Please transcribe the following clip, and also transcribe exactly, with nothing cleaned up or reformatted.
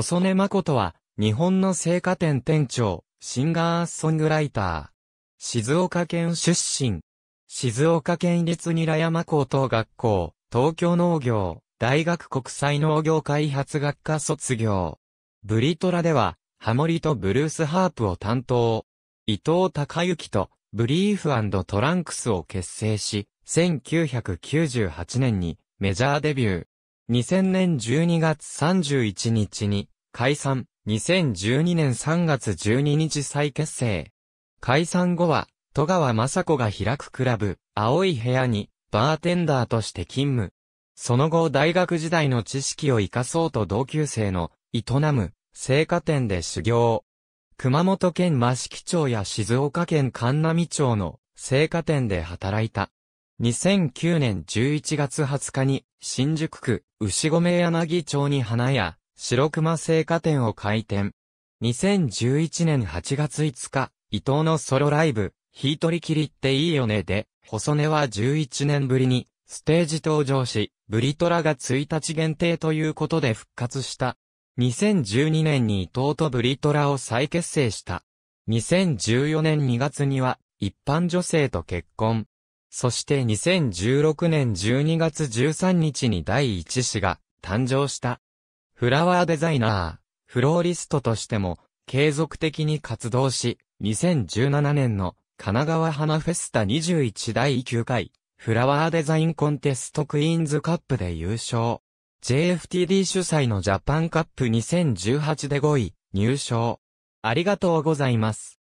細根誠は、日本の青果店店長、シンガーソングライター。静岡県出身。静岡県立韮山高等学校、東京農業、大学国際農業開発学科卒業。ブリトラでは、ハモリとブルースハープを担当。伊藤孝之と、ブリーフ&トランクスを結成し、せんきゅうひゃくきゅうじゅうはちねんにメジャーデビュー。にせんねんじゅうにがつさんじゅういちにちに解散、にせんじゅうにねんさんがつじゅうににち再結成。解散後は、戸川雅子が開くクラブ、青い部屋にバーテンダーとして勤務。その後大学時代の知識を生かそうと同級生の営む青果店で修行。熊本県益城町や静岡県函南町の青果店で働いた。にせんきゅうねんじゅういちがつはつかに新宿区牛込柳町に花屋白熊青果店を開店。にせんじゅういちねんはちがついつか、伊藤のソロライブ、一人きりっていいよねで、細根はじゅういちねんぶりにステージ登場し、ブリトラがついたち限定ということで復活した。にせんじゅうにねんに伊藤とブリトラを再結成した。にせんじゅうよねんにがつには一般女性と結婚。そしてにせんじゅうろくねんじゅうにがつじゅうさんにちにだいいち子が誕生した。フラワーデザイナー、フローリストとしても継続的に活動し、にせんじゅうななねんの神奈川花フェスタにじゅういちだいきゅうかいフラワーデザインコンテストクイーンズカップで優勝。ジェイエフティーディー 主催のジャパンカップにせんじゅうはちでごい入賞。ありがとうございます。